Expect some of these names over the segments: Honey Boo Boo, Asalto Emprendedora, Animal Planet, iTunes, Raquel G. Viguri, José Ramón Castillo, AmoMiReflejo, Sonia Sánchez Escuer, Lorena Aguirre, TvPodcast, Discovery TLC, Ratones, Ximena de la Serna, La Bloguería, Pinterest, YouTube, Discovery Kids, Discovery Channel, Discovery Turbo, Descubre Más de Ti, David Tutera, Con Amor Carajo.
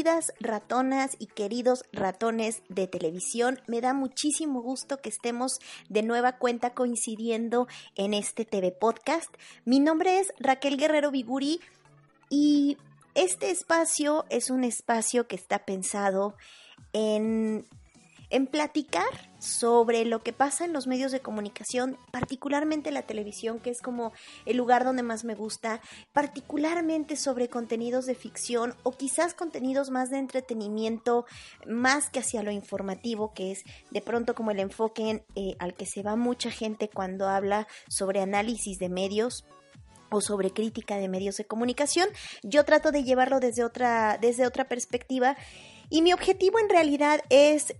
Queridas ratonas y queridos ratones de televisión, me da muchísimo gusto que estemos de nueva cuenta coincidiendo en este TV Podcast. Mi nombre es Raquel Guerrero Viguri y este espacio es un espacio que está pensado en platicar sobre lo que pasa en los medios de comunicación, particularmente la televisión, que es como el lugar donde más me gusta, particularmente sobre contenidos de ficción o quizás contenidos más de entretenimiento, más que hacia lo informativo, que es de pronto como el enfoque al que se va mucha gente cuando habla sobre análisis de medios o sobre crítica de medios de comunicación. Yo trato de llevarlo desde otra perspectiva. Y mi objetivo en realidad es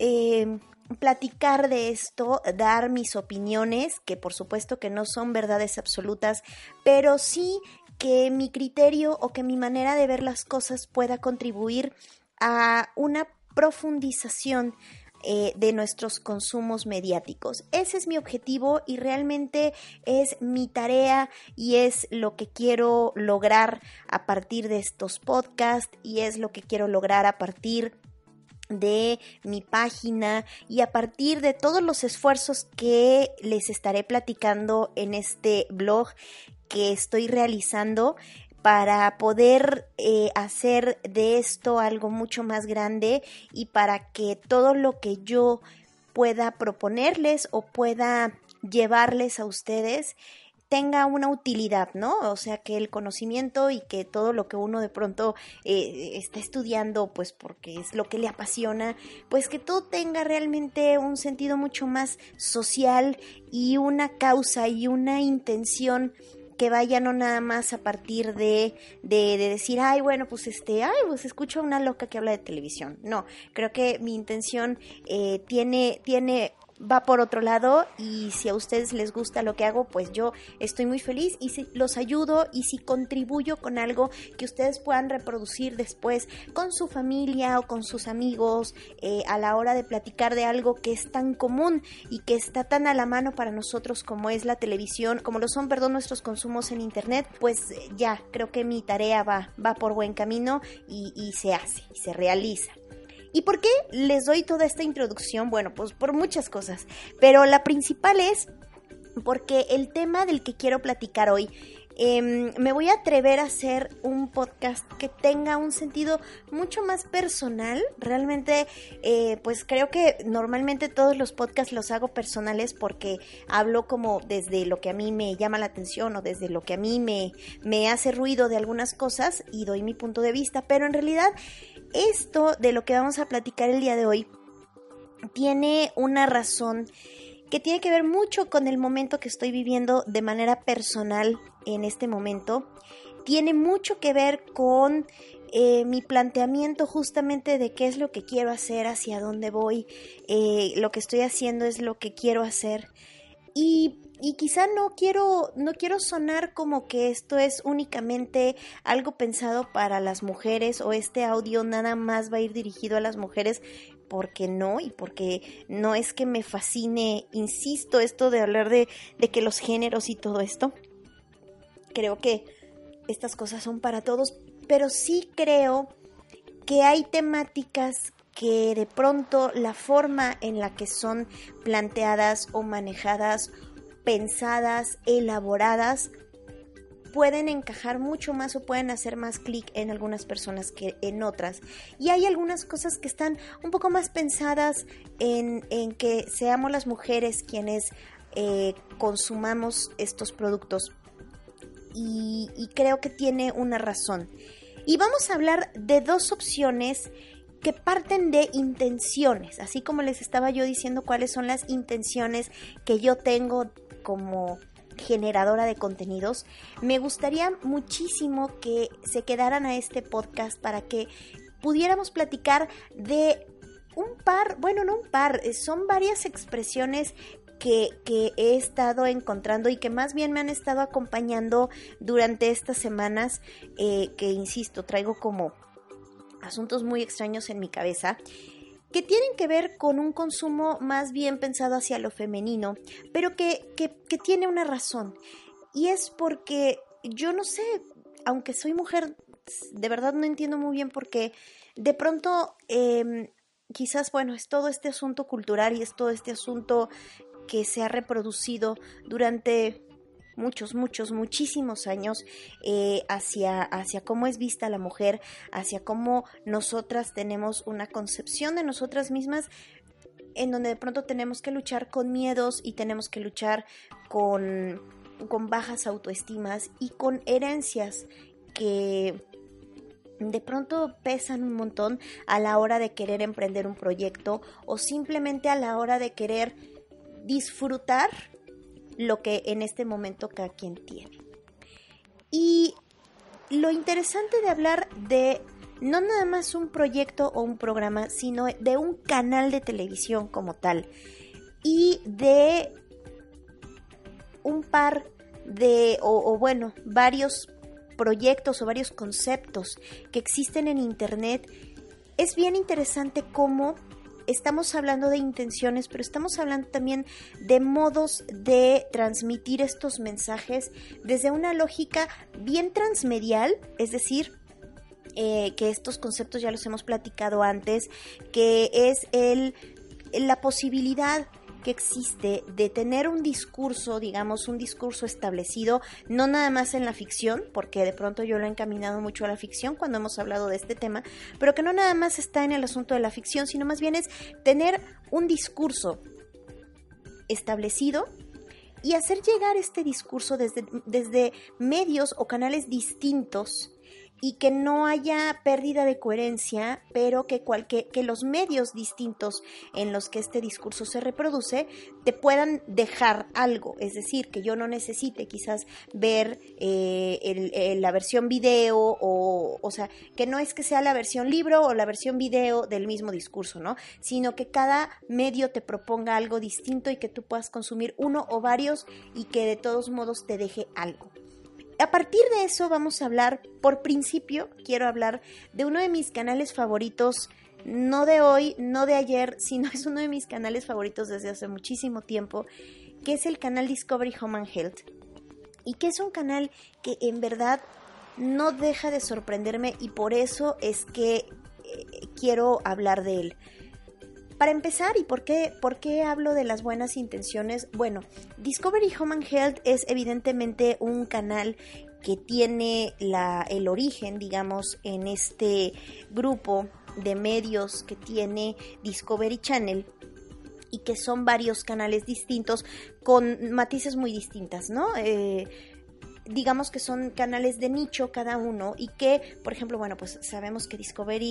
platicar de esto, dar mis opiniones, que por supuesto que no son verdades absolutas, pero sí que mi criterio o que mi manera de ver las cosas pueda contribuir a una profundización de nuestros consumos mediáticos. Ese es mi objetivo y realmente es mi tarea y es lo que quiero lograr a partir de estos podcasts y es lo que quiero lograr a partir de mi página y a partir de todos los esfuerzos que les estaré platicando en este blog que estoy realizando para poder hacer de esto algo mucho más grande y para que todo lo que yo pueda proponerles o pueda llevarles a ustedes tenga una utilidad, ¿no? O sea, que el conocimiento y que todo lo que uno de pronto está estudiando, pues porque es lo que le apasiona, pues que todo tenga realmente un sentido mucho más social y una causa y una intención que vaya no nada más a partir de decir, ay, bueno, pues escucho a una loca que habla de televisión. No, creo que mi intención va por otro lado y si a ustedes les gusta lo que hago, pues yo estoy muy feliz y si los ayudo y si contribuyo con algo que ustedes puedan reproducir después con su familia o con sus amigos a la hora de platicar de algo que es tan común y que está tan a la mano para nosotros como es la televisión, como lo son, nuestros consumos en internet, pues ya, creo que mi tarea va por buen camino y se hace, y se realiza. ¿Y por qué les doy toda esta introducción? Bueno, pues por muchas cosas, pero la principal es porque el tema del que quiero platicar hoy, me voy a atrever a hacer un podcast que tenga un sentido mucho más personal. Realmente, pues creo que normalmente todos los podcasts los hago personales porque hablo como desde lo que a mí me llama la atención o desde lo que a mí me hace ruido de algunas cosas y doy mi punto de vista, pero en realidad esto de lo que vamos a platicar el día de hoy tiene una razón que tiene que ver mucho con el momento que estoy viviendo de manera personal en este momento. Tiene mucho que ver con mi planteamiento justamente de qué es lo que quiero hacer, hacia dónde voy, lo que estoy haciendo es lo que quiero hacer. Y quizá no quiero sonar como que esto es únicamente algo pensado para las mujeres o este audio nada más va a ir dirigido a las mujeres, porque no, y porque no es que me fascine, insisto, esto de hablar de que los géneros y todo esto. Creo que estas cosas son para todos, pero sí creo que hay temáticas que de pronto la forma en la que son planteadas o manejadas, pensadas, elaboradas, pueden encajar mucho más o pueden hacer más clic en algunas personas que en otras. Y hay algunas cosas que están un poco más pensadas en que seamos las mujeres quienes consumamos estos productos. Y creo que tiene una razón. Y vamos a hablar de dos opciones que parten de intenciones, así como les estaba yo diciendo cuáles son las intenciones que yo tengo como generadora de contenidos. Me gustaría muchísimo que se quedaran a este podcast para que pudiéramos platicar de son varias expresiones que he estado encontrando y que más bien me han estado acompañando durante estas semanas, que insisto, traigo como asuntos muy extraños en mi cabeza, que tienen que ver con un consumo más bien pensado hacia lo femenino, pero que tiene una razón. Y es porque yo no sé, aunque soy mujer, de verdad no entiendo muy bien por qué de pronto quizás, bueno, es todo este asunto cultural y es todo este asunto que se ha reproducido durante muchísimos años hacia cómo es vista la mujer, hacia cómo nosotras tenemos una concepción de nosotras mismas, en donde de pronto tenemos que luchar con miedos y tenemos que luchar con bajas autoestimas y con herencias que de pronto pesan un montón a la hora de querer emprender un proyecto o simplemente a la hora de querer disfrutar lo que en este momento cada quien tiene. Y lo interesante de hablar de no nada más un proyecto o un programa, sino de un canal de televisión como tal y de un par de, o bueno, varios proyectos o varios conceptos que existen en internet. Es bien interesante cómo estamos hablando de intenciones, pero estamos hablando también de modos de transmitir estos mensajes desde una lógica bien transmedial, es decir, que estos conceptos ya los hemos platicado antes, que es la posibilidad que existe de tener un discurso, digamos, un discurso establecido, no nada más en la ficción, porque de pronto yo lo he encaminado mucho a la ficción cuando hemos hablado de este tema, pero que no nada más está en el asunto de la ficción, sino más bien es tener un discurso establecido y hacer llegar este discurso desde medios o canales distintos y que no haya pérdida de coherencia, pero que los medios distintos en los que este discurso se reproduce te puedan dejar algo. Es decir, que yo no necesite quizás ver la versión video, o sea, que no es que sea la versión libro o la versión video del mismo discurso, ¿no? Sino que cada medio te proponga algo distinto y que tú puedas consumir uno o varios y que de todos modos te deje algo. A partir de eso vamos a hablar, por principio, quiero hablar de uno de mis canales favoritos, no de hoy, no de ayer, sino es uno de mis canales favoritos desde hace muchísimo tiempo, que es el canal Discovery Home and Health, y que es un canal que en verdad no deja de sorprenderme y por eso es que quiero hablar de él. Para empezar, ¿y por qué hablo de las buenas intenciones? Bueno, Discovery Home and Health es evidentemente un canal que tiene el origen, digamos, en este grupo de medios que tiene Discovery Channel y que son varios canales distintos con matices muy distintas, ¿no? Digamos que son canales de nicho cada uno y que, por ejemplo, bueno, pues sabemos que Discovery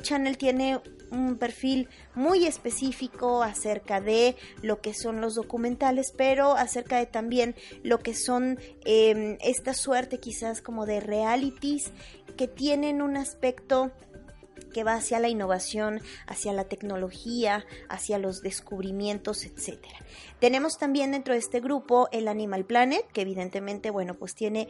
Channel tiene un perfil muy específico acerca de lo que son los documentales, pero acerca de también lo que son esta suerte quizás como de realities que tienen un aspecto que va hacia la innovación, hacia la tecnología, hacia los descubrimientos, etcétera. Tenemos también dentro de este grupo el Animal Planet, que evidentemente, bueno, pues tiene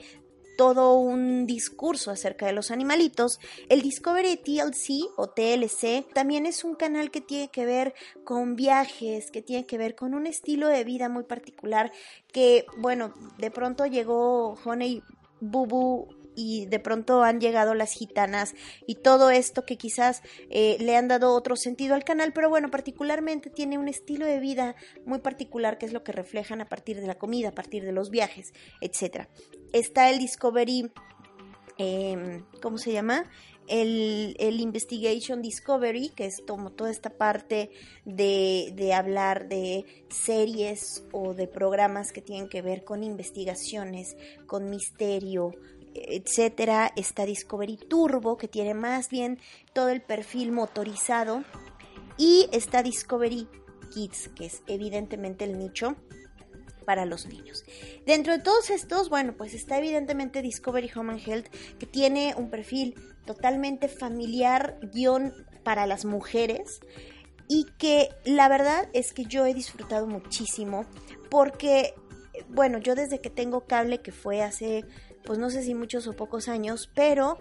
todo un discurso acerca de los animalitos. El Discovery TLC o TLC también es un canal que tiene que ver con viajes, que tiene que ver con un estilo de vida muy particular que, bueno, de pronto llegó Honey Boo Boo y de pronto han llegado las gitanas y todo esto que quizás le han dado otro sentido al canal, pero bueno, particularmente tiene un estilo de vida muy particular que es lo que reflejan a partir de la comida, a partir de los viajes, etcétera. Está el Discovery, ¿cómo se llama? El Investigation Discovery, que es toda esta parte de hablar de series o de programas que tienen que ver con investigaciones, con misterio, etcétera. Está Discovery Turbo, que tiene más bien todo el perfil motorizado, y está Discovery Kids, que es evidentemente el nicho para los niños. Dentro de todos estos, bueno, pues está evidentemente Discovery Home and Health, que tiene un perfil totalmente familiar, guión para las mujeres, y que la verdad es que yo he disfrutado muchísimo porque, bueno, yo desde que tengo cable, que fue hace, pues no sé si muchos o pocos años, pero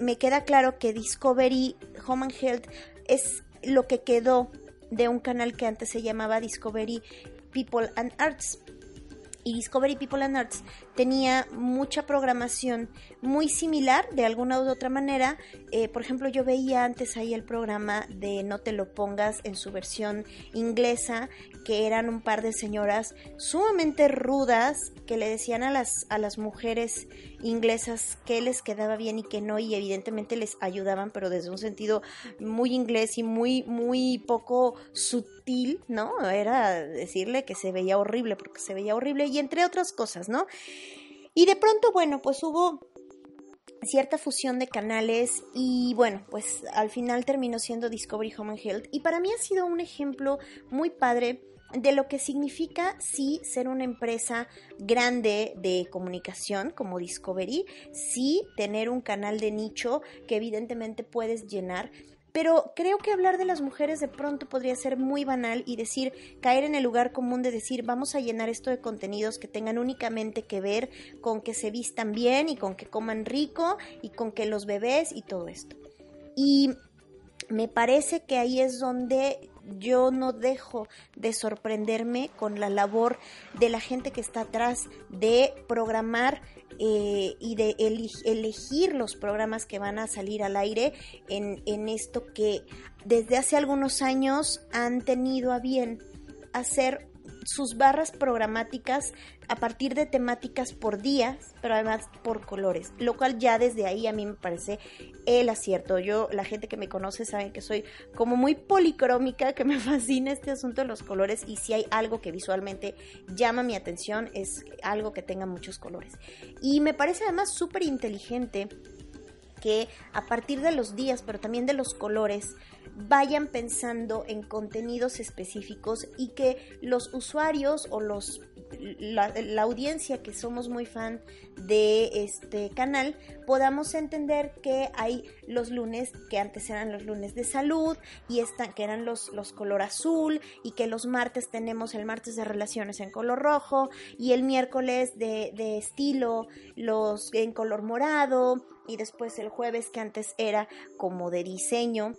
me queda claro que Discovery Home and Health es lo que quedó de un canal que antes se llamaba Discovery People and Arts. Y Discovery People and Arts tenía mucha programación muy similar, de alguna u otra manera. Por ejemplo, yo veía antes ahí el programa de No te lo pongas en su versión inglesa, que eran un par de señoras sumamente rudas que le decían a las mujeres inglesas qué les quedaba bien y qué no, y evidentemente les ayudaban, pero desde un sentido muy inglés y muy, muy poco sutil, ¿no? Era decirle que se veía horrible porque se veía horrible, y entre otras cosas, ¿no? Y de pronto, bueno, pues hubo cierta fusión de canales y bueno, pues al final terminó siendo Discovery Home and Health, y para mí ha sido un ejemplo muy padre de lo que significa sí ser una empresa grande de comunicación como Discovery, sí tener un canal de nicho que evidentemente puedes llenar. Pero creo que hablar de las mujeres de pronto podría ser muy banal y decir, caer en el lugar común de decir, vamos a llenar esto de contenidos que tengan únicamente que ver con que se vistan bien y con que coman rico y con que los bebés y todo esto. Y me parece que ahí es donde yo no dejo de sorprenderme con la labor de la gente que está atrás de programar y de elegir los programas que van a salir al aire en esto que desde hace algunos años han tenido a bien hacer sus barras programáticas a partir de temáticas por días, pero además por colores, lo cual ya desde ahí a mí me parece el acierto. Yo, la gente que me conoce sabe que soy como muy policrómica, que me fascina este asunto de los colores, y si hay algo que visualmente llama mi atención es algo que tenga muchos colores. Y me parece además súper inteligente que a partir de los días, pero también de los colores, vayan pensando en contenidos específicos y que los usuarios o la audiencia, que somos muy fan de este canal, podamos entender que hay los lunes que antes eran los lunes de salud y que eran los color azul, y que los martes tenemos el martes de relaciones en color rojo y el miércoles de estilo los en color morado, y después el jueves que antes era como de diseño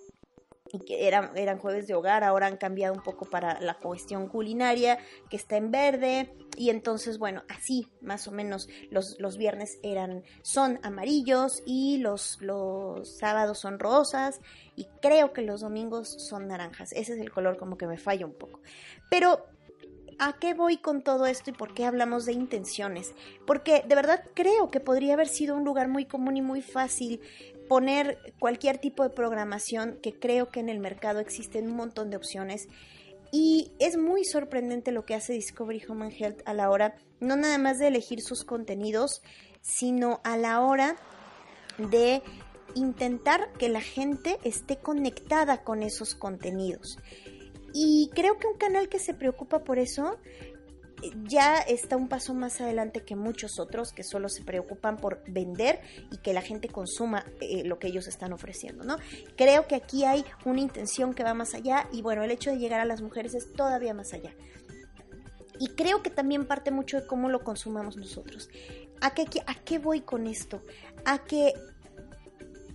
y que eran jueves de hogar, ahora han cambiado un poco para la cuestión culinaria, que está en verde, y entonces, bueno, así más o menos los viernes son amarillos, y los sábados son rosas, y creo que los domingos son naranjas. Ese es el color como que me falla un poco. Pero ¿a qué voy con todo esto y por qué hablamos de intenciones? Porque de verdad creo que podría haber sido un lugar muy común y muy fácil poner cualquier tipo de programación, que creo que en el mercado existen un montón de opciones. Y es muy sorprendente lo que hace Discovery Home and Health a la hora, no nada más de elegir sus contenidos, sino a la hora de intentar que la gente esté conectada con esos contenidos. Y creo que un canal que se preocupa por eso ya está un paso más adelante que muchos otros que solo se preocupan por vender y que la gente consuma lo que ellos están ofreciendo, ¿no? Creo que aquí hay una intención que va más allá, y bueno, el hecho de llegar a las mujeres es todavía más allá. Y creo que también parte mucho de cómo lo consumamos nosotros. ¿A qué voy con esto? A que,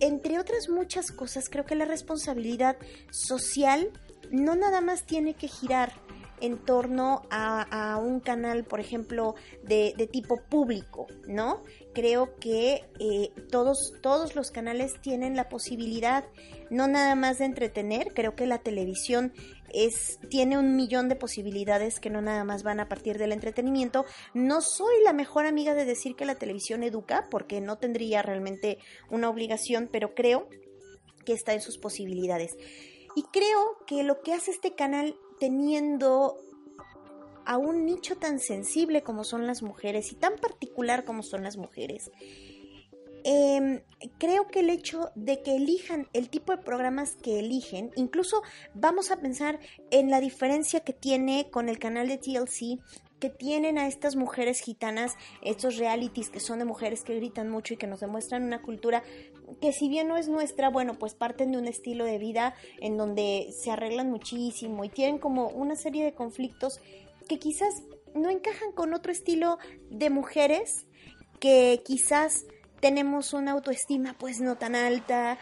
entre otras muchas cosas, creo que la responsabilidad social no nada más tiene que girar en torno a un canal, por ejemplo, de tipo público, ¿no? Creo que todos los canales tienen la posibilidad no nada más de entretener. Creo que la televisión tiene un millón de posibilidades que no nada más van a partir del entretenimiento. No soy la mejor amiga de decir que la televisión educa, porque no tendría realmente una obligación, pero creo que está en sus posibilidades. Y creo que lo que hace este canal, teniendo a un nicho tan sensible como son las mujeres y tan particular como son las mujeres, creo que el hecho de que elijan el tipo de programas que eligen, incluso vamos a pensar en la diferencia que tiene con el canal de TLC, que tienen a estas mujeres gitanas, estos realities que son de mujeres que gritan mucho y que nos demuestran una cultura que, si bien no es nuestra, bueno, pues parten de un estilo de vida en donde se arreglan muchísimo y tienen como una serie de conflictos que quizás no encajan con otro estilo de mujeres que quizás tenemos una autoestima pues no tan alta,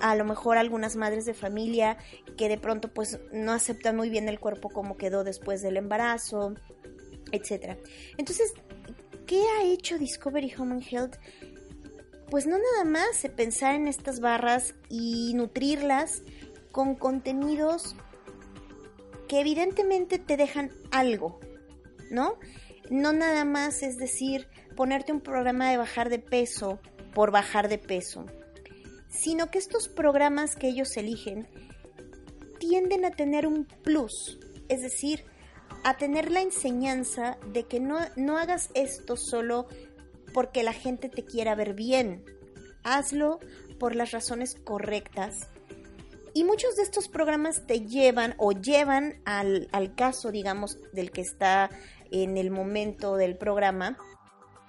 a lo mejor algunas madres de familia que de pronto pues no aceptan muy bien el cuerpo como quedó después del embarazo, etcétera. Entonces ¿qué ha hecho Discovery Home and Health? Pues no nada más pensar en estas barras y nutrirlas con contenidos que evidentemente te dejan algo, ¿no? No nada más es decir, ponerte un programa de bajar de peso por bajar de peso, sino que estos programas que ellos eligen tienden a tener un plus, es decir, a tener la enseñanza de que no hagas esto solo porque la gente te quiera ver bien, hazlo por las razones correctas. Y muchos de estos programas te llevan o llevan al caso, digamos, del que está en el momento del programa,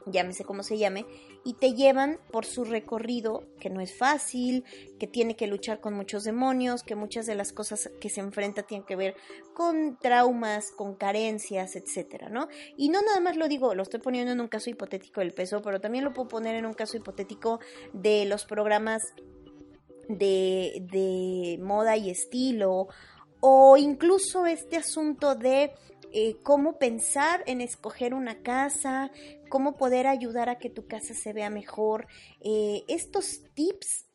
llámese como se llame, y te llevan por su recorrido, que no es fácil, que tiene que luchar con muchos demonios, que muchas de las cosas que se enfrenta tienen que ver con traumas, con carencias, etcétera, ¿no? Y no nada más lo digo, lo estoy poniendo en un caso hipotético del peso, pero también lo puedo poner en un caso hipotético de los programas de moda y estilo, o incluso este asunto de cómo pensar en escoger una casa, cómo poder ayudar a que tu casa se vea mejor. Estos tips,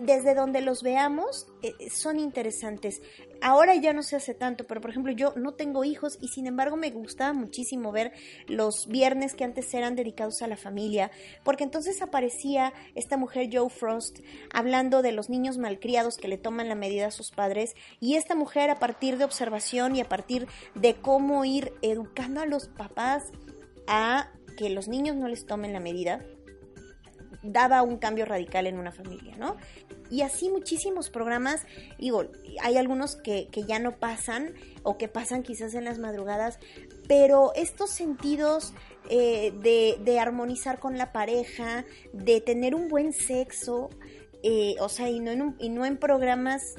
desde donde los veamos, son interesantes. Ahora ya no se hace tanto, pero por ejemplo yo no tengo hijos y sin embargo me gustaba muchísimo ver los viernes que antes eran dedicados a la familia, porque entonces aparecía esta mujer Jo Frost hablando de los niños malcriados que le toman la medida a sus padres, y esta mujer a partir de observación y a partir de cómo ir educando a los papás a que los niños no les tomen la medida, daba un cambio radical en una familia, ¿no? Y así muchísimos programas, digo, hay algunos que ya no pasan o que pasan quizás en las madrugadas, pero estos sentidos de armonizar con la pareja, de tener un buen sexo, o sea, y no en programas,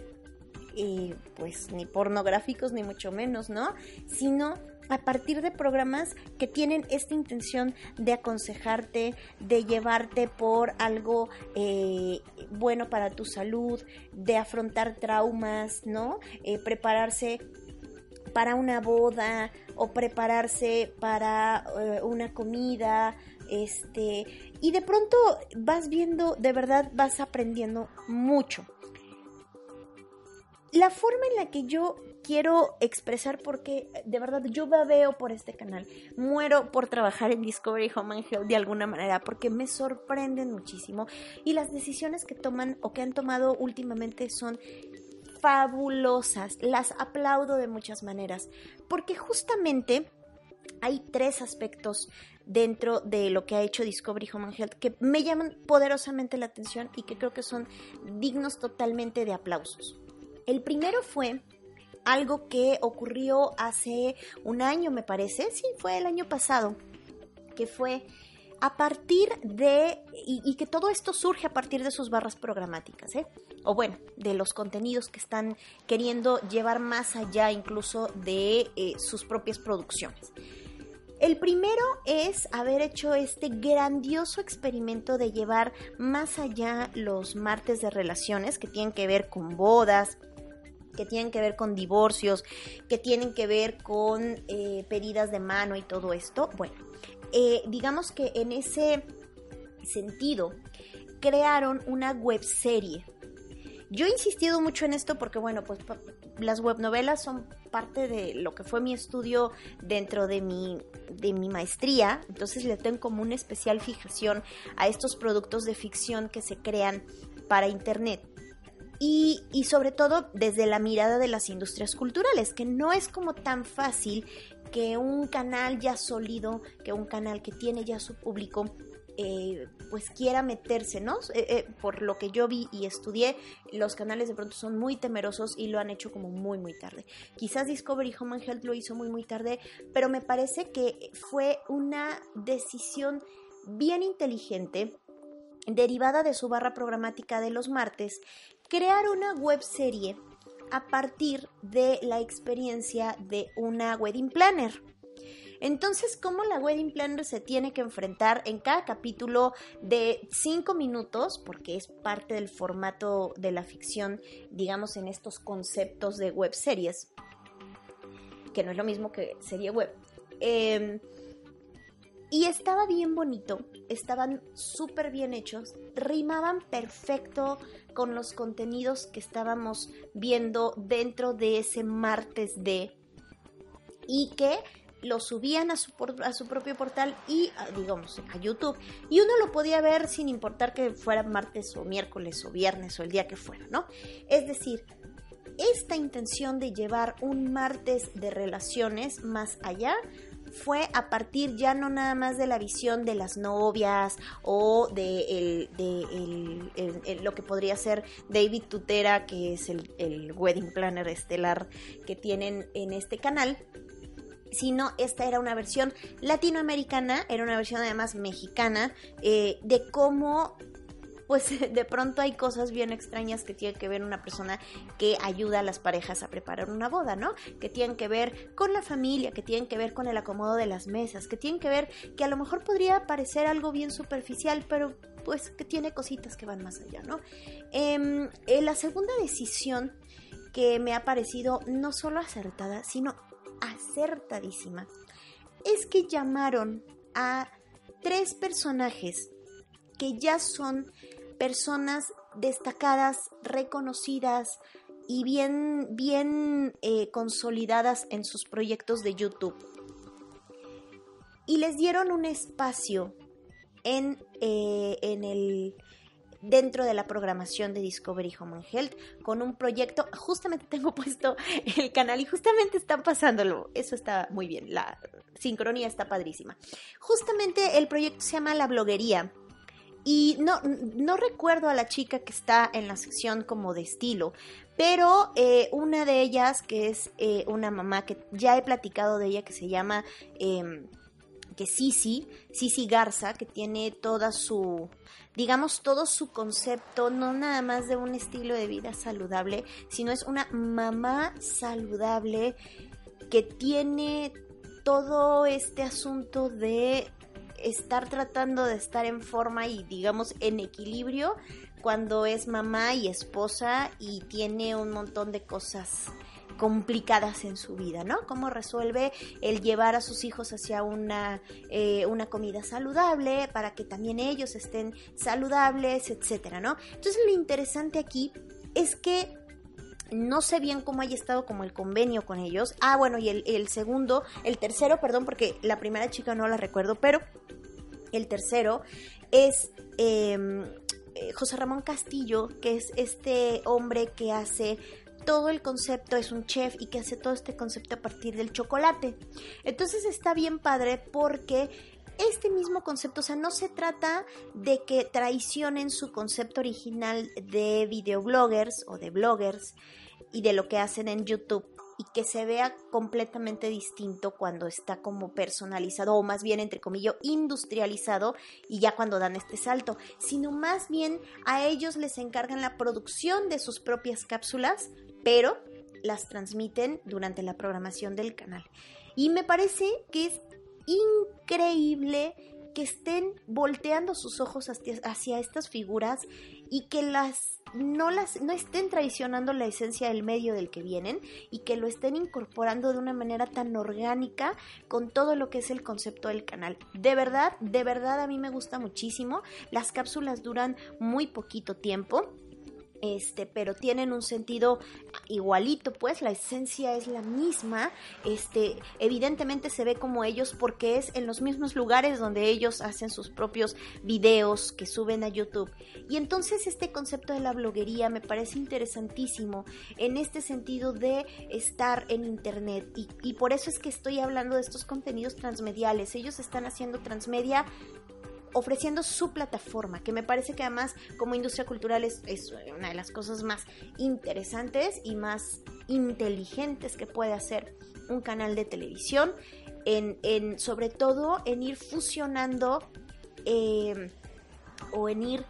pues, ni pornográficos, ni mucho menos, ¿no? Sino a partir de programas que tienen esta intención de aconsejarte, de llevarte por algo bueno para tu salud, de afrontar traumas, ¿no? Prepararse para una boda o prepararse para una comida, y de pronto vas viendo, de verdad vas aprendiendo mucho. La forma en la que yo quiero expresar, porque de verdad yo babeo por este canal, muero por trabajar en Discovery Home and Health de alguna manera, porque me sorprenden muchísimo y las decisiones que toman o que han tomado últimamente son fabulosas, las aplaudo de muchas maneras, porque justamente hay tres aspectos dentro de lo que ha hecho Discovery Home and Health que me llaman poderosamente la atención y que creo que son dignos totalmente de aplausos. El primero fue algo que ocurrió hace un año, me parece, sí, fue el año pasado, que fue a partir de, y que todo esto surge a partir de sus barras programáticas, o bueno, de los contenidos que están queriendo llevar más allá incluso de sus propias producciones. El primero es haber hecho este grandioso experimento de llevar más allá los martes de relaciones que tienen que ver con bodas, que tienen que ver con divorcios, que tienen que ver con pedidas de mano y todo esto. Bueno, digamos que en ese sentido crearon una webserie. Yo he insistido mucho en esto porque, bueno, pues las webnovelas son parte de lo que fue mi estudio dentro de mi maestría, entonces le tengo como una especial fijación a estos productos de ficción que se crean para internet. Y sobre todo desde la mirada de las industrias culturales, que no es como tan fácil que un canal ya sólido, que un canal que tiene ya su público, pues quiera meterse, ¿no? Por lo que yo vi y estudié, los canales de pronto son muy temerosos y lo han hecho como muy, muy tarde. Quizás Discovery Home and Health lo hizo muy, muy tarde, pero me parece que fue una decisión bien inteligente, derivada de su barra programática de los martes, crear una webserie a partir de la experiencia de una wedding planner. Entonces, ¿cómo la wedding planner se tiene que enfrentar en cada capítulo de 5 minutos? Porque es parte del formato de la ficción, digamos, en estos conceptos de webseries, que no es lo mismo que serie web. Y estaba bien bonito, estaban súper bien hechos, rimaban perfecto con los contenidos que estábamos viendo dentro de ese martes de... y que lo subían a su propio portal y, digamos, a YouTube. Y uno lo podía ver sin importar que fuera martes o miércoles o viernes o el día que fuera, ¿no? Es decir, esta intención de llevar un martes de relaciones más allá fue a partir ya no nada más de la visión de las novias o de lo que podría ser David Tutera, que es el wedding planner estelar que tienen en este canal, sino esta era una versión latinoamericana, era una versión además mexicana, de cómo... pues de pronto hay cosas bien extrañas que tienen que ver una persona que ayuda a las parejas a preparar una boda, ¿no? Que tienen que ver con la familia, que tienen que ver con el acomodo de las mesas, que tienen que ver que a lo mejor podría parecer algo bien superficial, pero pues que tiene cositas que van más allá, ¿no? La segunda decisión que me ha parecido no solo acertada, sino acertadísima, es que llamaron a 3 personajes que ya son... personas destacadas, reconocidas y bien consolidadas en sus proyectos de YouTube. Y les dieron un espacio dentro de la programación de Discovery Home and Health con un proyecto. Justamente tengo puesto el canal y justamente están pasándolo. Eso está muy bien, la sincronía está padrísima. Justamente el proyecto se llama La Bloguería. Y no recuerdo a la chica que está en la sección como de estilo, pero una de ellas, que es una mamá que ya he platicado de ella, que se llama Cici Garza, que tiene toda su... digamos, todo su concepto, no nada más de un estilo de vida saludable, sino es una mamá saludable que tiene todo este asunto de... estar tratando de estar en forma y, digamos, en equilibrio cuando es mamá y esposa y tiene un montón de cosas complicadas en su vida, ¿no? Cómo resuelve el llevar a sus hijos hacia una comida saludable para que también ellos estén saludables, etcétera, ¿no? Entonces, lo interesante aquí es que no sé bien cómo haya estado como el convenio con ellos. Ah, bueno, y el tercero, perdón, porque la primera chica no la recuerdo, pero el tercero es José Ramón Castillo, que es este hombre que hace todo el concepto, es un chef y que hace todo este concepto a partir del chocolate. Entonces está bien padre porque... este mismo concepto, o sea, no se trata de que traicionen su concepto original de videobloggers o de bloggers y de lo que hacen en YouTube y que se vea completamente distinto cuando está como personalizado o más bien, entre comillas, industrializado y ya cuando dan este salto, sino más bien a ellos les encargan la producción de sus propias cápsulas, pero las transmiten durante la programación del canal. Y me parece que es increíble que estén volteando sus ojos hacia estas figuras y que no estén traicionando la esencia del medio del que vienen y que lo estén incorporando de una manera tan orgánica con todo lo que es el concepto del canal. De verdad a mí me gusta muchísimo. Las cápsulas duran muy poquito tiempo. Pero tienen un sentido igualito, pues, la esencia es la misma, evidentemente se ve como ellos porque es en los mismos lugares donde ellos hacen sus propios videos que suben a YouTube. Y entonces este concepto de la bloguería me parece interesantísimo en este sentido de estar en internet y por eso es que estoy hablando de estos contenidos transmediales. Ellos están haciendo transmedia ofreciendo su plataforma, que me parece que además como industria cultural es una de las cosas más interesantes y más inteligentes que puede hacer un canal de televisión, sobre todo en ir fusionando o en ir...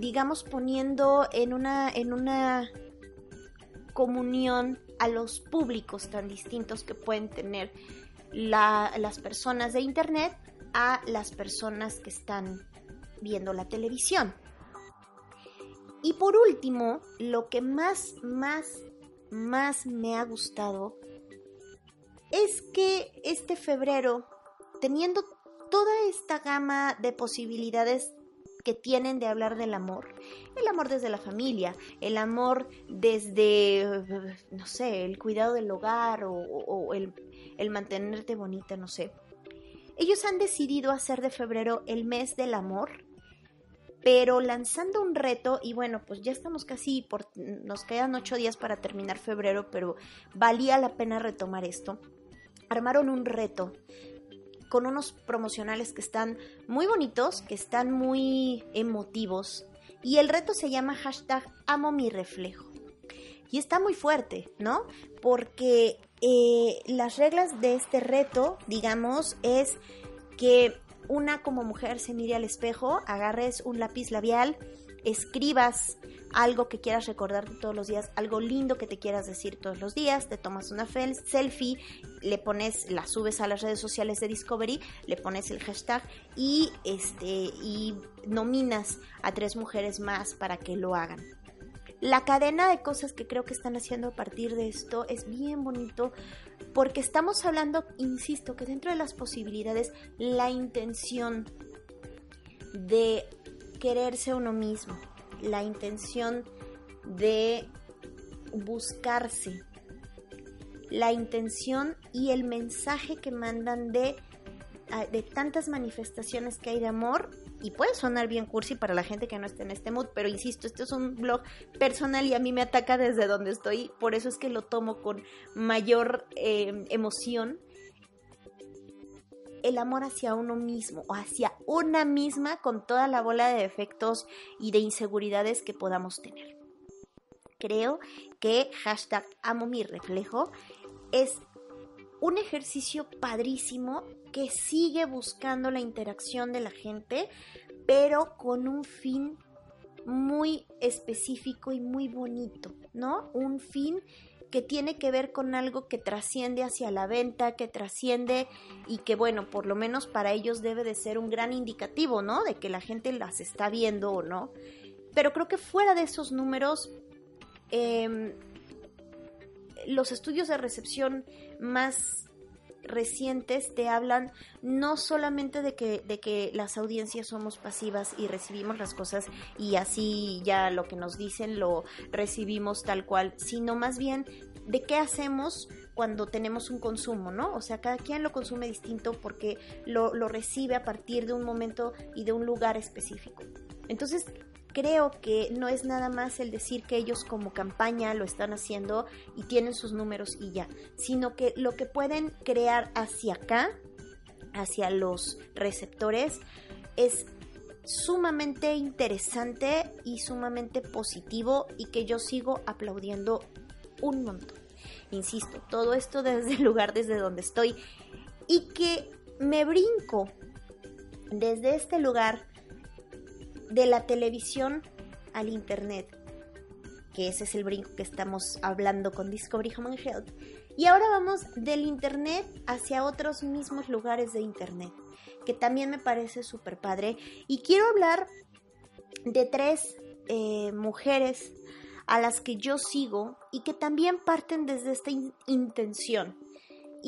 digamos poniendo en una comunión a los públicos tan distintos que pueden tener las personas de internet a las personas que están viendo la televisión. Y por último, lo que más me ha gustado es que este febrero, teniendo toda esta gama de posibilidades que tienen de hablar del amor, el amor desde la familia, el amor desde, no sé, el cuidado del hogar o el mantenerte bonita, no sé. Ellos han decidido hacer de febrero el mes del amor, pero lanzando un reto, y bueno, pues ya estamos casi, nos quedan 8 días para terminar febrero, pero valía la pena retomar esto. Armaron un reto con unos promocionales que están muy bonitos, que están muy emotivos, y el reto se llama #AmoMiReflejo, y está muy fuerte, ¿no? Porque las reglas de este reto, digamos, es que una como mujer se mire al espejo, agarres un lápiz labial, escribas algo que quieras recordarte todos los días, algo lindo que te quieras decir todos los días, te tomas una selfie, le pones, la subes a las redes sociales de Discovery, le pones el hashtag y, nominas a 3 mujeres más para que lo hagan. La cadena de cosas que creo que están haciendo a partir de esto es bien bonito porque estamos hablando, insisto, que dentro de las posibilidades, la intención de quererse uno mismo, la intención de buscarse, la intención y el mensaje que mandan de tantas manifestaciones que hay de amor, y puede sonar bien cursi para la gente que no esté en este mood, pero insisto, este es un blog personal y a mí me ataca desde donde estoy, por eso es que lo tomo con mayor emoción. El amor hacia uno mismo o hacia una misma con toda la bola de defectos y de inseguridades que podamos tener. Creo que #AmoMiReflejo es un ejercicio padrísimo que sigue buscando la interacción de la gente, pero con un fin muy específico y muy bonito, ¿no? Un fin que tiene que ver con algo que trasciende hacia la venta, que trasciende y que, bueno, por lo menos para ellos debe de ser un gran indicativo, ¿no? De que la gente las está viendo o no. Pero creo que fuera de esos números, los estudios de recepción más recientes te hablan no solamente de que las audiencias somos pasivas y recibimos las cosas y así ya lo que nos dicen lo recibimos tal cual, sino más bien de qué hacemos cuando tenemos un consumo, ¿no? O sea, cada quien lo consume distinto porque lo recibe a partir de un momento y de un lugar específico. Entonces, creo que no es nada más el decir que ellos como campaña lo están haciendo y tienen sus números y ya, sino que lo que pueden crear hacia acá, hacia los receptores, es sumamente interesante y sumamente positivo y que yo sigo aplaudiendo un montón. Insisto, todo esto desde el lugar desde donde estoy y que me brinco desde este lugar de la televisión al internet, que ese es el brinco que estamos hablando con Discovery Home and Health, y ahora vamos del internet hacia otros mismos lugares de internet, que también me parece súper padre, y quiero hablar de 3 mujeres a las que yo sigo y que también parten desde esta intención,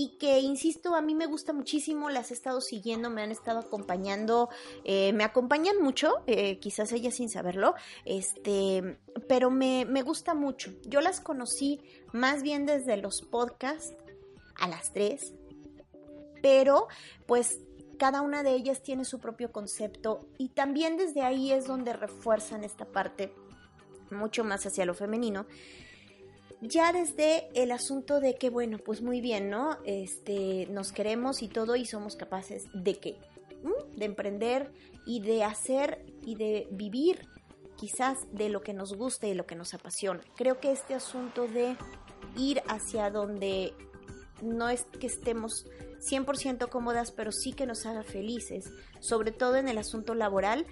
y que, insisto, a mí me gusta muchísimo, las he estado siguiendo, me han estado acompañando, me acompañan mucho, quizás ellas sin saberlo, pero me gusta mucho. Yo las conocí más bien desde los podcasts, a las 3, pero pues cada una de ellas tiene su propio concepto y también desde ahí es donde refuerzan esta parte mucho más hacia lo femenino. Ya desde el asunto de que, bueno, pues muy bien, ¿no? Nos queremos y todo y somos capaces de qué, de emprender y de hacer y de vivir quizás de lo que nos gusta y lo que nos apasiona. Creo que este asunto de ir hacia donde no es que estemos 100% cómodas, pero sí que nos haga felices, sobre todo en el asunto laboral,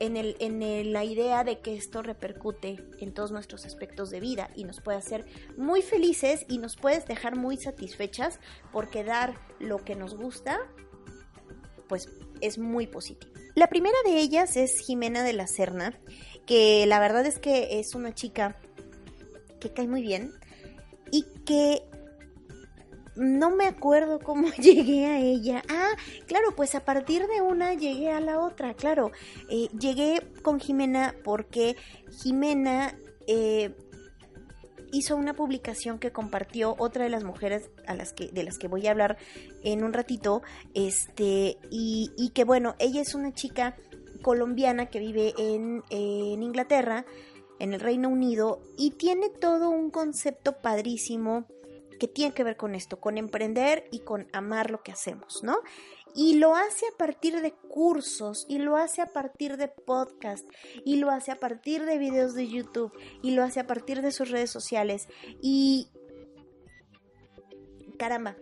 la idea de que esto repercute en todos nuestros aspectos de vida y nos puede hacer muy felices y nos puedes dejar muy satisfechas porque dar lo que nos gusta, pues es muy positivo. La primera de ellas es Ximena de la Serna, que la verdad es que es una chica que cae muy bien y que No me acuerdo cómo llegué a ella. Ah, claro, pues a partir de una llegué a la otra, claro. Llegué con Ximena porque Ximena hizo una publicación que compartió otra de las mujeres de las que voy a hablar en un ratito, y que bueno, ella es una chica colombiana que vive en Inglaterra, en el Reino Unido, y tiene todo un concepto padrísimo que tiene que ver con esto, con emprender y con amar lo que hacemos, ¿no? Y lo hace a partir de cursos, y lo hace a partir de podcast, y lo hace a partir de videos de YouTube, y lo hace a partir de sus redes sociales. Y caramba,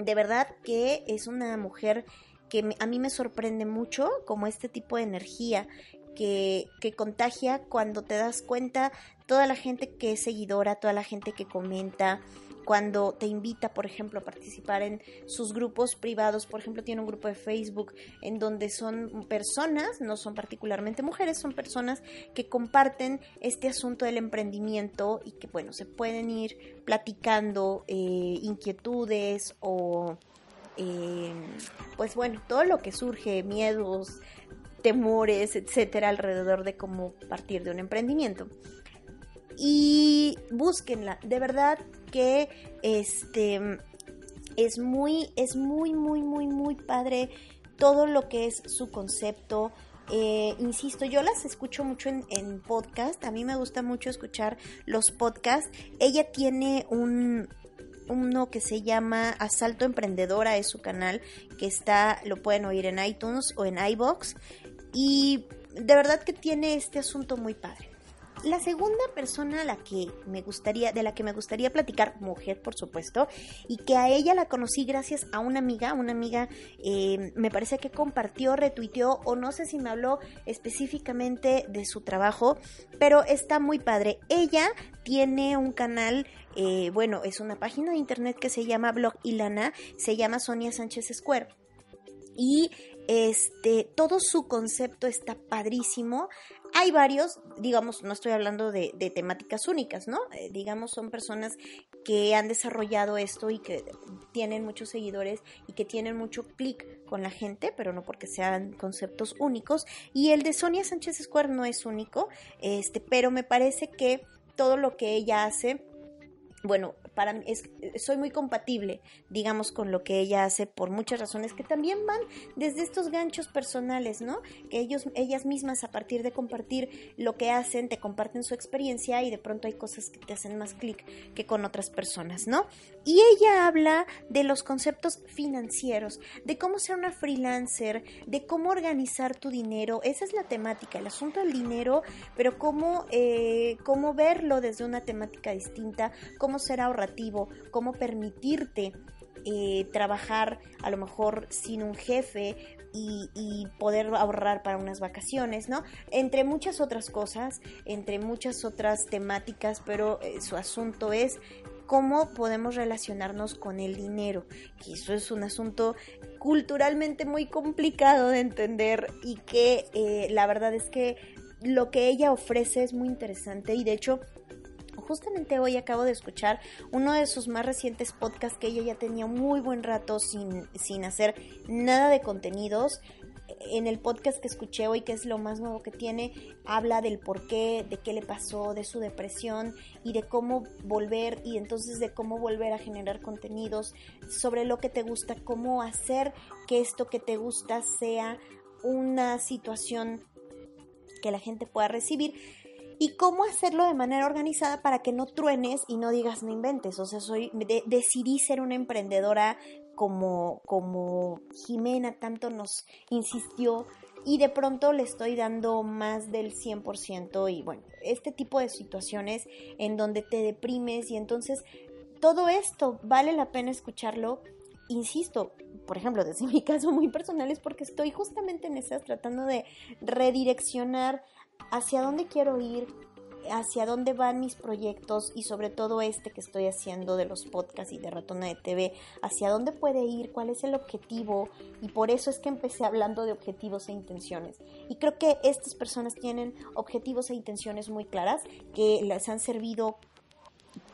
de verdad que es una mujer que a mí me sorprende mucho, como este tipo de energía que contagia cuando te das cuenta, toda la gente que es seguidora, toda la gente que comenta, cuando te invita, por ejemplo, a participar en sus grupos privados. Por ejemplo, tiene un grupo de Facebook en donde son personas, no son particularmente mujeres, son personas que comparten este asunto del emprendimiento y que, bueno, se pueden ir platicando inquietudes o, pues bueno, todo lo que surge, miedos, temores, etcétera, alrededor de cómo partir de un emprendimiento. Y búsquenla, de verdad que es muy padre todo lo que es su concepto. Insisto, yo las escucho mucho en podcast, a mí me gusta mucho escuchar los podcasts. Ella tiene uno que se llama Asalto Emprendedora, es su canal, que está, lo pueden oír en iTunes o en iVoox, y de verdad que tiene este asunto muy padre. La segunda persona de la que me gustaría platicar, mujer por supuesto, y que a ella la conocí gracias a una amiga me parece que compartió, retuiteó, o no sé si me habló específicamente de su trabajo, pero está muy padre. Ella tiene un canal, bueno, es una página de internet que se llama Blog y Lana, se llama Sonia Sánchez Escuer, y todo su concepto está padrísimo. Hay varios, digamos, no estoy hablando de temáticas únicas, ¿no? Digamos, son personas que han desarrollado esto y que tienen muchos seguidores y que tienen mucho clic con la gente, pero no porque sean conceptos únicos. Y el de Sonia Sánchez Escuer no es único, pero me parece que todo lo que ella hace, bueno, para mí soy muy compatible, digamos, con lo que ella hace por muchas razones que también van desde estos ganchos personales, ¿no? Que ellas mismas, a partir de compartir lo que hacen, te comparten su experiencia y de pronto hay cosas que te hacen más clic que con otras personas, ¿no? Y ella habla de los conceptos financieros, de cómo ser una freelancer, de cómo organizar tu dinero. Esa es la temática, el asunto del dinero, pero cómo verlo desde una temática distinta, cómo ser ahorrativo, cómo permitirte trabajar a lo mejor sin un jefe y poder ahorrar para unas vacaciones, ¿no? Entre muchas otras cosas, entre muchas otras temáticas, pero su asunto es cómo podemos relacionarnos con el dinero, que eso es un asunto culturalmente muy complicado de entender y que la verdad es que lo que ella ofrece es muy interesante. Y de hecho, justamente hoy acabo de escuchar uno de sus más recientes podcasts, que ella ya tenía muy buen rato sin hacer nada de contenidos. En el podcast que escuché hoy, que es lo más nuevo que tiene, habla del porqué, de qué le pasó, de su depresión y de cómo volver, y entonces de cómo volver a generar contenidos sobre lo que te gusta, cómo hacer que esto que te gusta sea una situación que la gente pueda recibir. Y cómo hacerlo de manera organizada para que no truenes y no digas no inventes. O sea, decidí ser una emprendedora como Ximena tanto nos insistió, y de pronto le estoy dando más del 100%. Y bueno, este tipo de situaciones en donde te deprimes, y entonces todo esto vale la pena escucharlo. Insisto, por ejemplo, desde mi caso muy personal, es porque estoy justamente en esas, tratando de redireccionar hacia dónde quiero ir, hacia dónde van mis proyectos, y sobre todo que estoy haciendo de los podcasts y de Ratona de TV, hacia dónde puede ir, cuál es el objetivo. Y por eso es que empecé hablando de objetivos e intenciones, y creo que estas personas tienen objetivos e intenciones muy claras que les han servido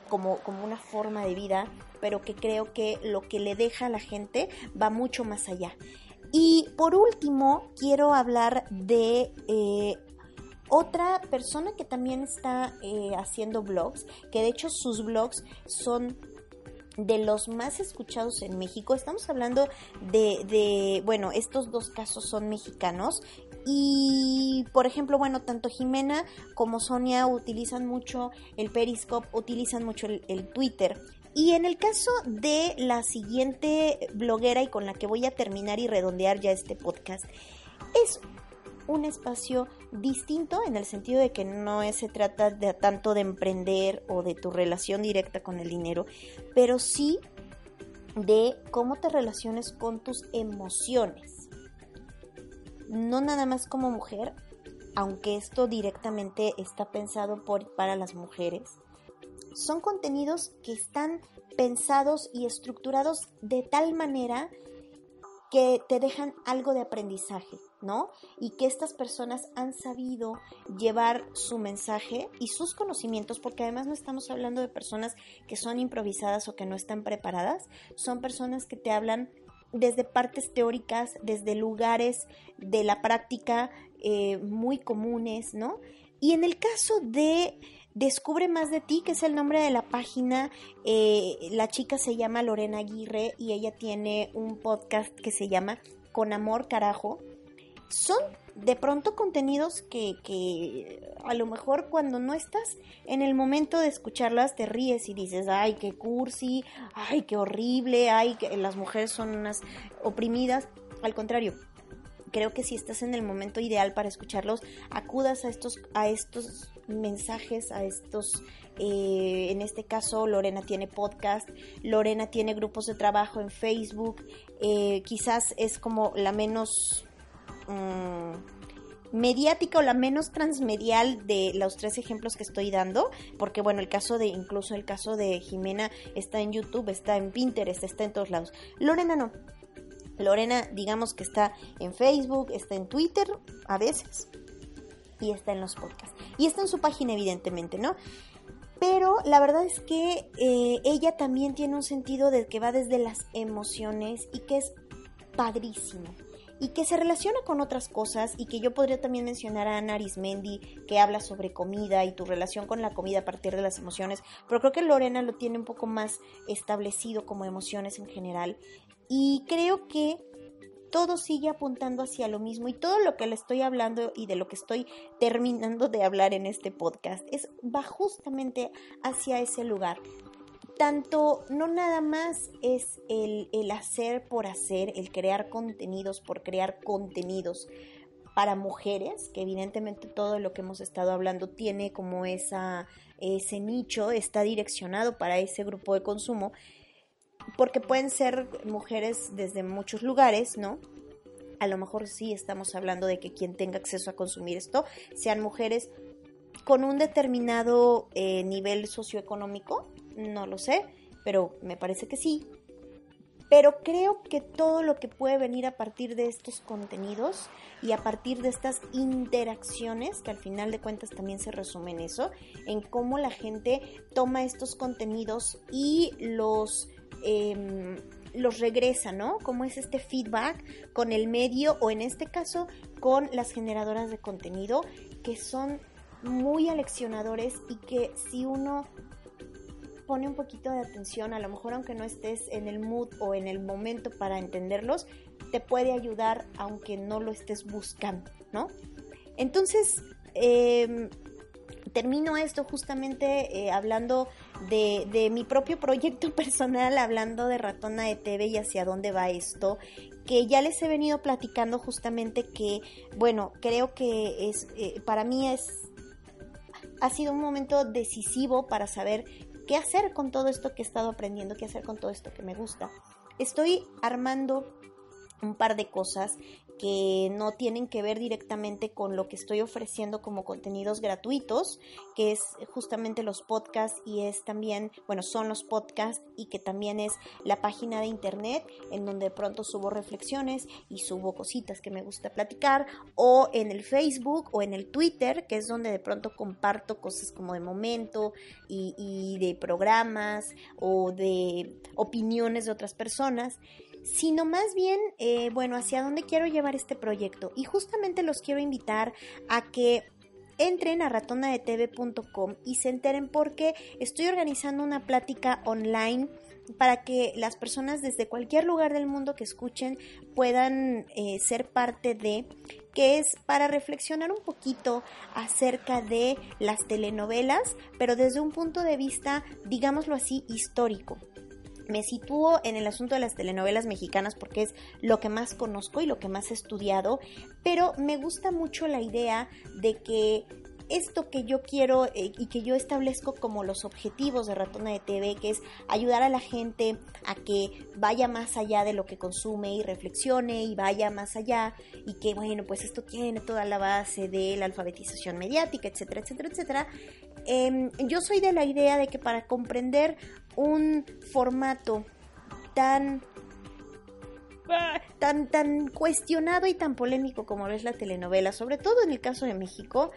como una forma de vida, pero que creo que lo que le deja a la gente va mucho más allá. Y por último, quiero hablar de otra persona que también está haciendo blogs, que de hecho sus blogs son de los más escuchados en México. Estamos hablando bueno, estos dos casos son mexicanos. Y, por ejemplo, bueno, tanto Ximena como Sonia utilizan mucho el Periscope, utilizan mucho el Twitter. Y en el caso de la siguiente bloguera, y con la que voy a terminar y redondear ya este podcast, es un espacio distinto en el sentido de que no se trata de tanto de emprender o de tu relación directa con el dinero, pero sí de cómo te relaciones con tus emociones. No nada más como mujer, aunque esto directamente está pensado para las mujeres. Son contenidos que están pensados y estructurados de tal manera que te dejan algo de aprendizaje, ¿no? Y que estas personas han sabido llevar su mensaje y sus conocimientos, porque además no estamos hablando de personas que son improvisadas o que no están preparadas, son personas que te hablan desde partes teóricas, desde lugares de la práctica muy comunes, ¿no? Y en el caso de Descubre Más de Ti, que es el nombre de la página, la chica se llama Lorena Aguirre y ella tiene un podcast que se llama Con Amor Carajo. Son de pronto contenidos que a lo mejor cuando no estás en el momento de escucharlas te ríes y dices, ay, qué cursi, ay, qué horrible, ay, que las mujeres son unas oprimidas. Al contrario, creo que si estás en el momento ideal para escucharlos, acudas a estos mensajes, en este caso Lorena tiene podcast, Lorena tiene grupos de trabajo en Facebook, quizás es como la menos mediática o la menos transmedial de los tres ejemplos que estoy dando, porque bueno, incluso el caso de Ximena está en YouTube, está en Pinterest, está en todos lados. Lorena no. Lorena, digamos que está en Facebook, está en Twitter a veces y está en los podcasts. Y está en su página, evidentemente, ¿no? Pero la verdad es que ella también tiene un sentido de que va desde las emociones y que es padrísimo. Y que se relaciona con otras cosas, y que yo podría también mencionar a Ana Arismendi, que habla sobre comida y tu relación con la comida a partir de las emociones, pero creo que Lorena lo tiene un poco más establecido como emociones en general, y creo que todo sigue apuntando hacia lo mismo, y todo lo que le estoy hablando y de lo que estoy terminando de hablar en este podcast va justamente hacia ese lugar. Tanto, no nada más es el hacer por hacer, el crear contenidos por crear contenidos para mujeres, que evidentemente todo lo que hemos estado hablando tiene como ese nicho, está direccionado para ese grupo de consumo, porque pueden ser mujeres desde muchos lugares, ¿no? A lo mejor sí estamos hablando de que quien tenga acceso a consumir esto sean mujeres con un determinado nivel socioeconómico. No lo sé, pero me parece que sí. Pero creo que todo lo que puede venir a partir de estos contenidos y a partir de estas interacciones, que al final de cuentas también se resume en eso, en cómo la gente toma estos contenidos y los regresa, ¿no? Cómo es este feedback con el medio, o en este caso con las generadoras de contenido, que son muy aleccionadores y que si uno pone un poquito de atención, a lo mejor aunque no estés en el mood o en el momento para entenderlos, te puede ayudar aunque no lo estés buscando, ¿no? Entonces, termino esto justamente hablando de mi propio proyecto personal, hablando de Ratona de TV y hacia dónde va esto, que ya les he venido platicando justamente que, bueno, creo que ha sido un momento decisivo para saber qué hacer con todo esto que he estado aprendiendo, qué hacer con todo esto que me gusta. Estoy armando un par de cosas que no tienen que ver directamente con lo que estoy ofreciendo como contenidos gratuitos, que es justamente los podcasts y es también, bueno, son los podcasts y que también es la página de internet en donde de pronto subo reflexiones y subo cositas que me gusta platicar, o en el Facebook o en el Twitter, que es donde de pronto comparto cosas como de momento y de programas o de opiniones de otras personas, sino más bien, bueno, hacia dónde quiero llevar este proyecto. Y justamente los quiero invitar a que entren a ratonadetv.com y se enteren porque estoy organizando una plática online para que las personas desde cualquier lugar del mundo que escuchen puedan ser parte de, que es para reflexionar un poquito acerca de las telenovelas, pero desde un punto de vista, digámoslo así, histórico. Me sitúo en el asunto de las telenovelas mexicanas porque es lo que más conozco y lo que más he estudiado, pero me gusta mucho la idea de que esto que yo quiero y que yo establezco como los objetivos de Ratona de TV, que es ayudar a la gente a que vaya más allá de lo que consume y reflexione y vaya más allá, y que bueno, pues esto tiene toda la base de la alfabetización mediática, etcétera, etcétera, etcétera. Yo soy de la idea de que para comprender un formato tan cuestionado y tan polémico como lo es la telenovela, sobre todo en el caso de México,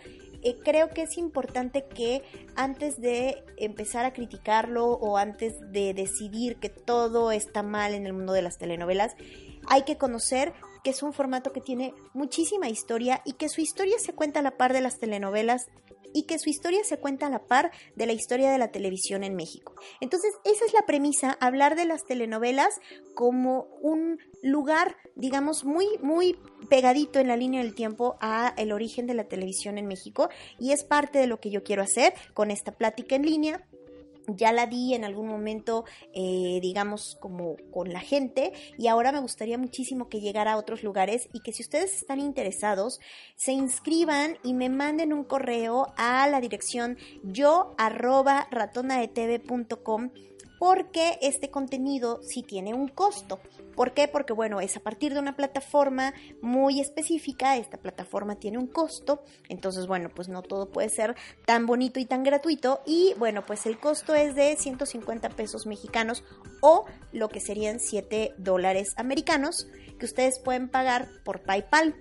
creo que es importante que antes de empezar a criticarlo o antes de decidir que todo está mal en el mundo de las telenovelas, hay que conocer que es un formato que tiene muchísima historia y que su historia se cuenta a la par de las telenovelas y que su historia se cuenta a la par de la historia de la televisión en México. Entonces, esa es la premisa, hablar de las telenovelas como un lugar, digamos, muy, muy pegadito en la línea del tiempo a el origen de la televisión en México, y es parte de lo que yo quiero hacer con esta plática en línea. Ya la di en algún momento, digamos, como con la gente, y ahora me gustaría muchísimo que llegara a otros lugares y que si ustedes están interesados, se inscriban y me manden un correo a la dirección yo@ratonadetv.com, porque este contenido sí tiene un costo. ¿Por qué? Porque, bueno, es a partir de una plataforma muy específica, esta plataforma tiene un costo, entonces, bueno, pues no todo puede ser tan bonito y tan gratuito, y, bueno, pues el costo es de 150 pesos mexicanos o lo que serían $7 americanos que ustedes pueden pagar por PayPal.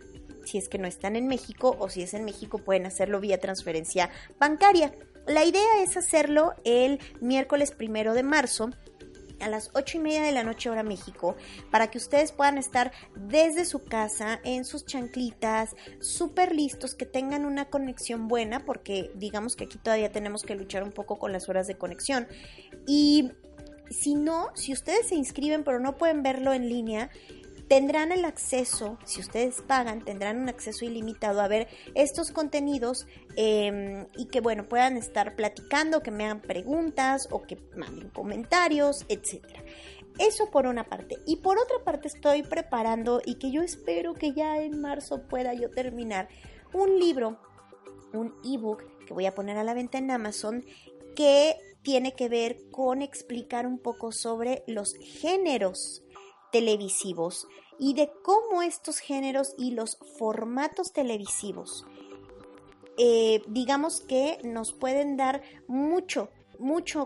Si es que no están en México, o si es en México pueden hacerlo vía transferencia bancaria. La idea es hacerlo el miércoles 1 de marzo a las 8:30 p.m. hora México, para que ustedes puedan estar desde su casa, en sus chanclitas, súper listos, que tengan una conexión buena, porque digamos que aquí todavía tenemos que luchar un poco con las horas de conexión. Y si no, si ustedes se inscriben pero no pueden verlo en línea, tendrán el acceso, si ustedes pagan, tendrán un acceso ilimitado a ver estos contenidos y que, bueno, puedan estar platicando, que me hagan preguntas o que manden comentarios, etcétera. Eso por una parte. Y por otra parte estoy preparando, y que yo espero que ya en marzo pueda yo terminar, un libro, un ebook que voy a poner a la venta en Amazon, que tiene que ver con explicar un poco sobre los géneros televisivos y de cómo estos géneros y los formatos televisivos, digamos que nos pueden dar mucho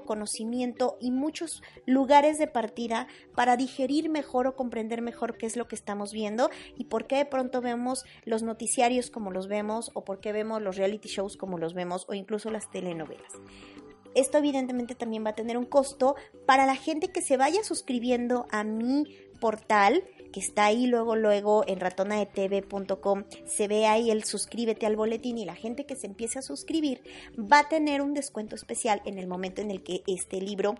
conocimiento y muchos lugares de partida para digerir mejor o comprender mejor qué es lo que estamos viendo y por qué de pronto vemos los noticiarios como los vemos, o por qué vemos los reality shows como los vemos, o incluso las telenovelas. Esto evidentemente también va a tener un costo para la gente que se vaya suscribiendo a mi portal, que está ahí luego en ratonadetv.com, se ve ahí el suscríbete al boletín, y la gente que se empiece a suscribir va a tener un descuento especial en el momento en el que este libro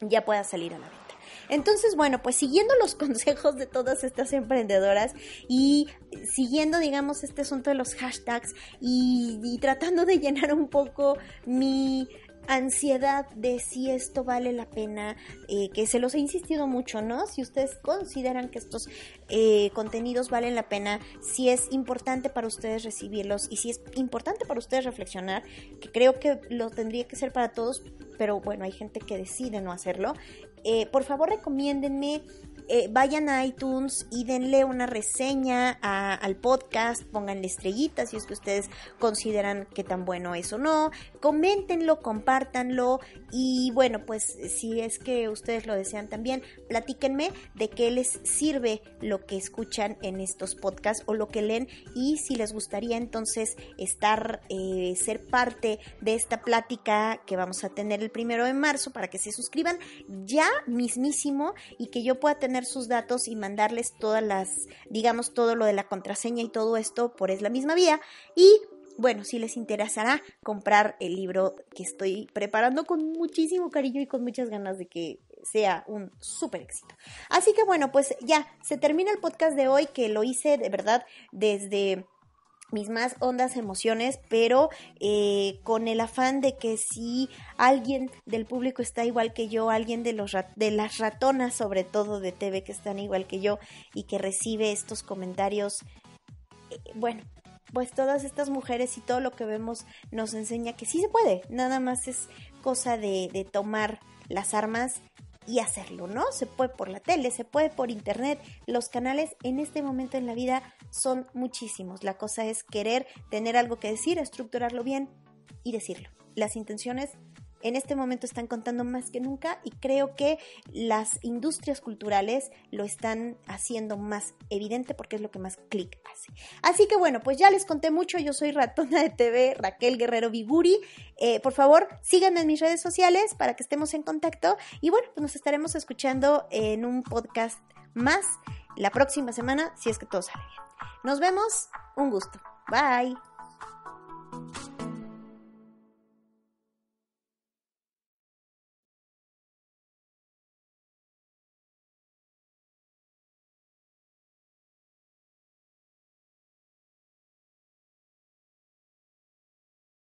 ya pueda salir a la venta. Entonces, bueno, pues siguiendo los consejos de todas estas emprendedoras y siguiendo, digamos, este asunto de los hashtags y tratando de llenar un poco mi ansiedad de si esto vale la pena, que se los he insistido mucho, ¿no? Si ustedes consideran que estos contenidos valen la pena, si es importante para ustedes recibirlos y si es importante para ustedes reflexionar, que creo que lo tendría que ser para todos, pero bueno, hay gente que decide no hacerlo. Por favor, recomiéndenme, vayan a iTunes y denle una reseña al podcast, pónganle estrellitas si es que ustedes consideran que tan bueno es o no, coméntenlo, compártanlo y bueno, pues si es que ustedes lo desean también, platíquenme de qué les sirve lo que escuchan en estos podcasts o lo que leen y si les gustaría entonces ser parte de esta plática que vamos a tener el 1 de marzo para que se suscriban ya mismísimo y que yo pueda tener sus datos y mandarles todas las, digamos, todo lo de la contraseña y todo esto por es la misma vía. Y bueno, si les interesará comprar el libro que estoy preparando con muchísimo cariño y con muchas ganas de que sea un súper éxito. Así que bueno, pues ya se termina el podcast de hoy, que lo hice de verdad desde mis más hondas emociones, pero con el afán de que si alguien del público está igual que yo, alguien de las ratonas sobre todo de TV que están igual que yo y que recibe estos comentarios, bueno, pues todas estas mujeres y todo lo que vemos nos enseña que sí se puede, nada más es cosa de tomar las armas y hacerlo, ¿no? Se puede por la tele, se puede por internet, los canales en este momento en la vida son muchísimos. La cosa es querer tener algo que decir, estructurarlo bien y decirlo. Las intenciones en este momento están contando más que nunca y creo que las industrias culturales lo están haciendo más evidente porque es lo que más clic hace. Así que bueno, pues ya les conté mucho. Yo soy Ratona de TV, Raquel Guerrero Viguri. Por favor, síganme en mis redes sociales para que estemos en contacto. Y bueno, pues nos estaremos escuchando en un podcast más la próxima semana, si es que todo sale bien. Nos vemos. Un gusto. Bye.